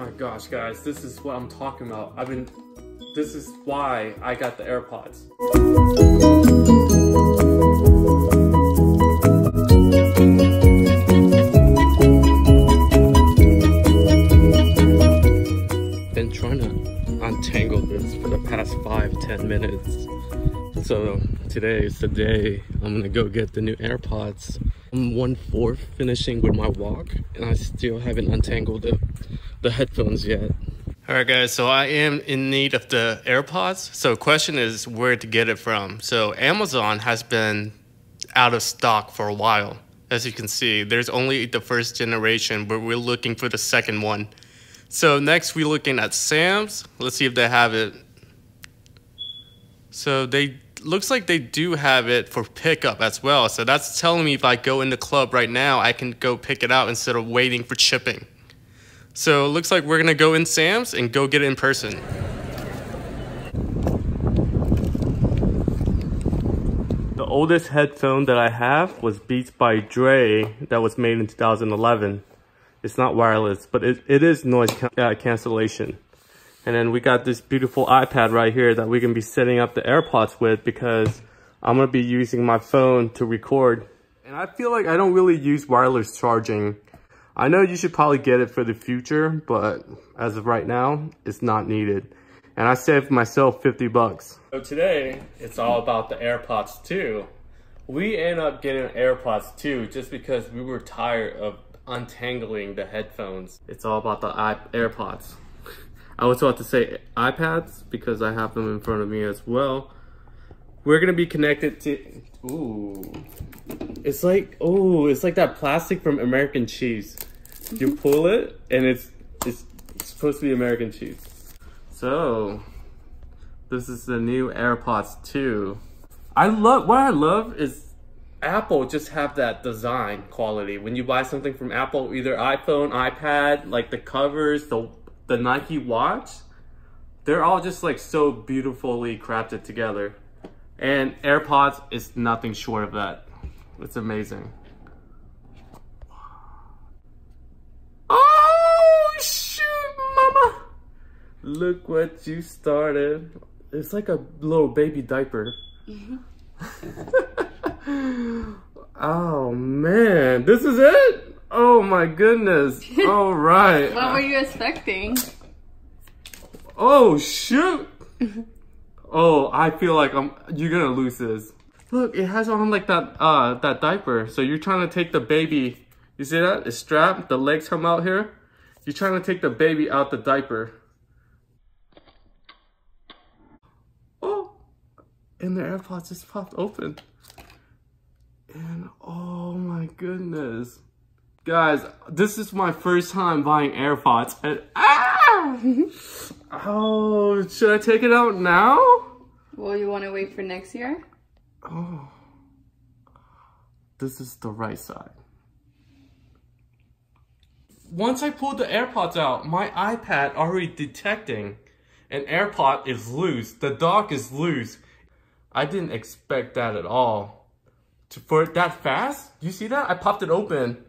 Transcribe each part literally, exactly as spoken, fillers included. my gosh, guys, this is what I'm talking about. I've been, this is why I got the AirPods. Tangle this for the past five ten minutes. So today is the day I'm gonna go get the new AirPods. I'm one fourth finishing with my walk and I still haven't untangled the, the headphones yet. All right guys, so I am in need of the AirPods. So question is where to get it from. So Amazon has been out of stock for a while. As you can see, there's only the first generation, but we're looking for the second one. So next we're looking at Sam's. Let's see if they have it. So they looks like they do have it for pickup as well. So that's telling me if I go in the club right now, I can go pick it out instead of waiting for shipping. So it looks like we're gonna go in Sam's and go get it in person. The oldest headphone that I have was Beats by Dre that was made in two thousand eleven. It's not wireless, but it, it is noise can uh, cancellation. And then we got this beautiful iPad right here that we can be setting up the AirPods with because I'm going to be using my phone to record. And I feel like I don't really use wireless charging. I know you should probably get it for the future, but as of right now, it's not needed. And I saved myself fifty bucks. So today, it's all about the AirPods two. We end up getting AirPods two just because we were tired of untangling the headphones. It's all about the AirPods. I was about to say iPads because I have them in front of me as well. We're gonna be connected to, ooh. It's like, oh, it's like that plastic from American Cheese. You pull it and it's, it's supposed to be American cheese. So, this is the new AirPods two. I love, what I love is Apple just have that design quality. When you buy something from Apple, either iPhone, iPad, like the covers, the the Nike watch, they're all just like so beautifully crafted together. And AirPods is nothing short of that. It's amazing. Oh shoot, mama! Look what you started. It's like a little baby diaper. Mm-hmm. Oh man, this is it? Oh my goodness. All right. What were you expecting? Oh shoot. Oh, I feel like I'm you're gonna lose this. Look, it has on like that uh that diaper. So you're trying to take the baby. You see that? It's strapped, the legs come out here. You're trying to take the baby out the diaper. Oh, and the AirPods just popped open. And oh my goodness. Guys, this is my first time buying AirPods and ah! Oh, should I take it out now? Well, you want to wait for next year? Oh. This is the right side. Once I pulled the AirPods out, my iPad already detecting an AirPod is loose. The dock is loose. I didn't expect that at all. For that fast? You see that? I popped it open.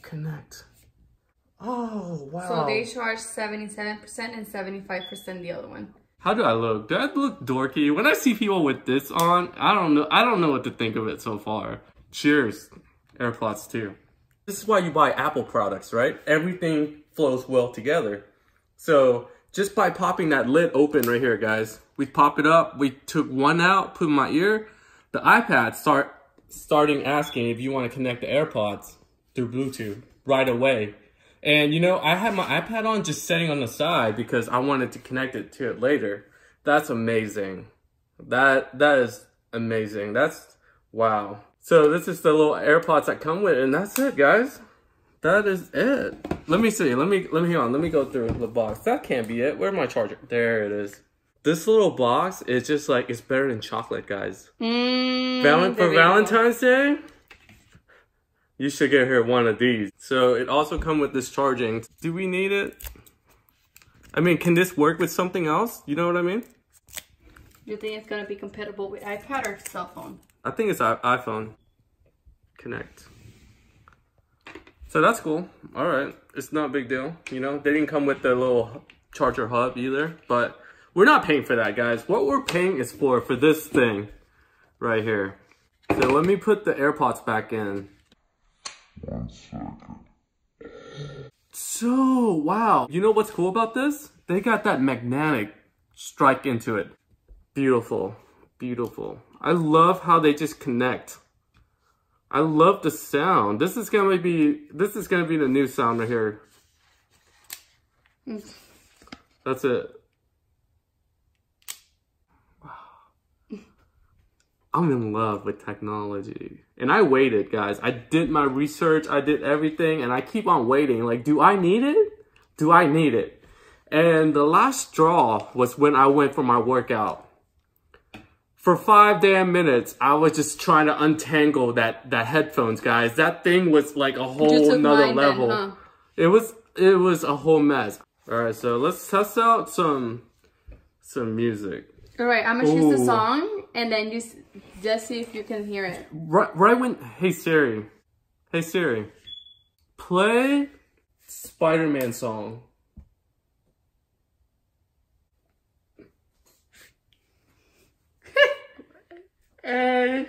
Connect. Oh, wow. So they charge seventy-seven percent and seventy-five percent the other one. How do I look? Do I look dorky? When I see people with this on, I don't know. I don't know what to think of it so far. Cheers. AirPods two. This is why you buy Apple products, right? Everything flows well together. So just by popping that lid open right here, guys, we pop it up. We took one out, put in my ear. The iPad start starting asking if you want to connect the AirPods through Bluetooth right away. And you know, I had my iPad on just sitting on the side because I wanted to connect it to it later. That's amazing. That that is amazing. That's wow. So this is the little AirPods that come with it, and that's it, guys. That is it. Let me see. Let me let me hang on. Let me go through the box. That can't be it. Where's my charger? There it is. This little box is just like, it's better than chocolate, guys. Mm, Val for Valentine's Day, you should get her one of these. So it also comes with this charging. Do we need it? I mean, can this work with something else? You know what I mean? You think it's going to be compatible with iPad or cell phone? I think it's iPhone. Connect. So that's cool. All right, it's not a big deal. You know, they didn't come with the little charger hub either, but we're not paying for that, guys. What we're paying is for for this thing right here. So let me put the AirPods back in. So, wow. You know what's cool about this? They got that magnetic strike into it. Beautiful, beautiful. I love how they just connect. I love the sound. This is gonna be, this is gonna be the new sound right here. That's it. Wow. I'm in love with technology. And I waited, guys. I did my research, I did everything, and I keep on waiting. Like, do I need it? Do I need it? And the last straw was when I went for my workout. For five damn minutes, I was just trying to untangle that that headphones, guys. That thing was like a whole nother level. Then, huh? It was it was a whole mess. All right, so let's test out some some music. All right, I'm gonna Ooh. choose the song, and then you just see if you can hear it. Right, right when hey Siri, hey Siri, play Spider-Man song. Hey.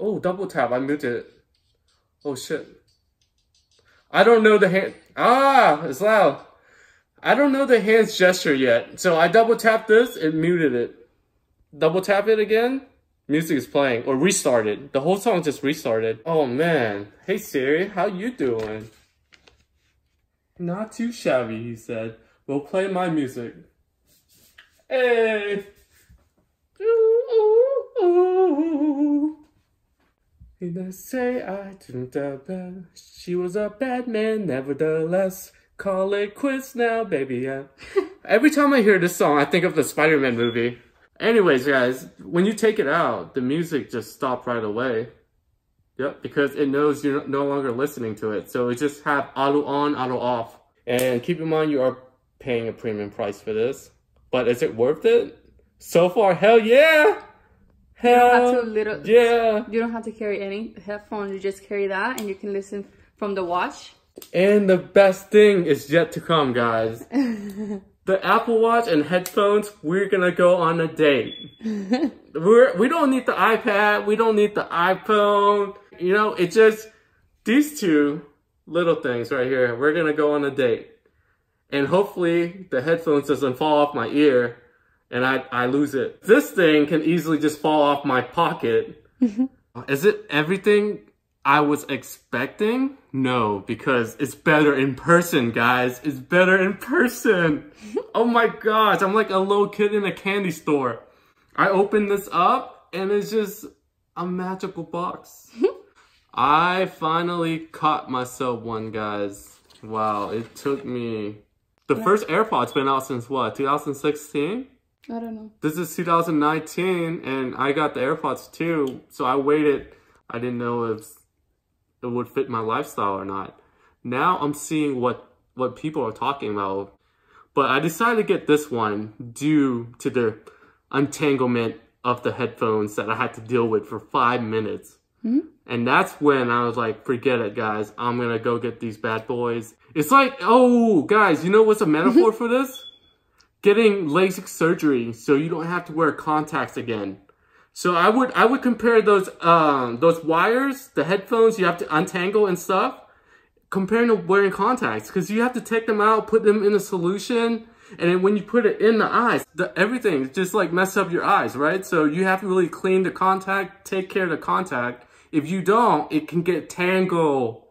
Oh, double tap. I moved it. Oh, shit. I don't know the hand. Ah, it's loud. I don't know the hands gesture yet. So I double tapped this and muted it. Double tap it again. Music is playing or restarted. The whole song just restarted. Oh, man. Hey, Siri, how you doing? Not too shabby, he said. We'll play my music. Hey! Ooh, ooh, ooh. And I say I didn't doubt that she was a bad man, nevertheless. Call it quits now, baby. Yeah. Every time I hear this song, I think of the Spider-Man movie. Anyways, guys, when you take it out, the music just stopped right away. Yep, because it knows you're no longer listening to it. So it just have auto on, auto off. And keep in mind, you are paying a premium price for this. But is it worth it? So far, hell yeah! Hell you to little, yeah! You don't have to carry any headphones. You just carry that and you can listen from the watch. And the best thing is yet to come, guys. The Apple Watch and headphones, we're gonna go on a date. We're, we don't need the iPad. We don't need the iPhone. You know, it's just these two little things right here. We're gonna go on a date. And hopefully the headphones doesn't fall off my ear and I, I lose it. This thing can easily just fall off my pocket. Mm-hmm. Is it everything I was expecting? No, because it's better in person, guys. It's better in person. Oh my gosh, I'm like a little kid in a candy store. I open this up and it's just a magical box. I finally caught myself one, guys. Wow, it took me... The yeah. first AirPods been out since what, two thousand sixteen? I don't know. This is two thousand nineteen, and I got the AirPods too, so I waited. I didn't know if it would fit my lifestyle or not. Now I'm seeing what, what people are talking about. But I decided to get this one due to the untanglement of the headphones that I had to deal with for five minutes. Mm-hmm. And that's when I was like, forget it, guys. I'm going to go get these bad boys. It's like, oh, guys, you know what's a metaphor for this? Getting LASIK surgery so you don't have to wear contacts again. So I would I would compare those um, those wires, the headphones you have to untangle and stuff, comparing to wearing contacts. Because you have to take them out, put them in a solution. And then when you put it in the eyes, the, everything just like mess up your eyes, right? So you have to really clean the contact, take care of the contact. If you don't, it can get tangled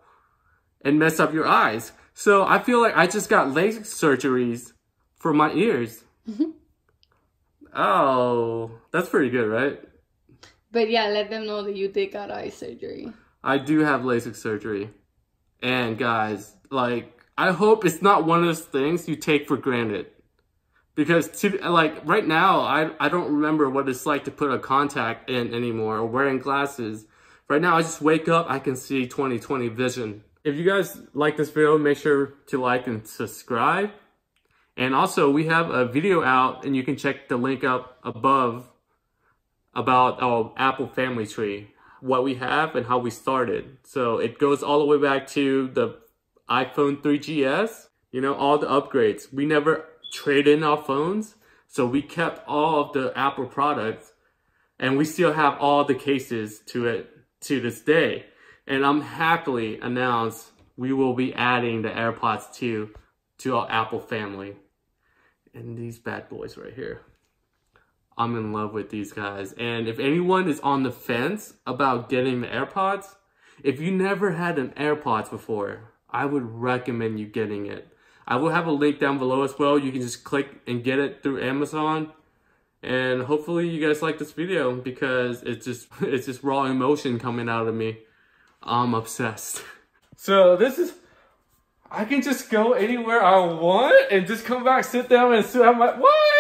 and mess up your eyes. So I feel like I just got LASIK surgeries for my ears. Mm-hmm. Oh, that's pretty good, right? But yeah, let them know that you did got eye surgery. I do have LASIK surgery. And guys, like, I hope it's not one of those things you take for granted. Because to, like right now, I, I don't remember what it's like to put a contact in anymore or wearing glasses. Right now, I just wake up, I can see twenty twenty vision. If you guys like this video, make sure to like and subscribe. And also, we have a video out, and you can check the link up above about our Apple Family Tree. what we have and how we started. So it goes all the way back to the iPhone three G S, you know, all the upgrades. We never traded in our phones, so we kept all of the Apple products, and we still have all the cases to it to this day. And I'm happily announced we will be adding the AirPods two to our Apple family. And these bad boys right here. I'm in love with these guys. And if anyone is on the fence about getting the AirPods, if you never had an AirPods before, I would recommend you getting it. I will have a link down below as well. You can just click and get it through Amazon. And hopefully you guys like this video, because it's just it's just raw emotion coming out of me. I'm obsessed. So this is, I can just go anywhere I want and just come back, sit down and sit. I'm like, what?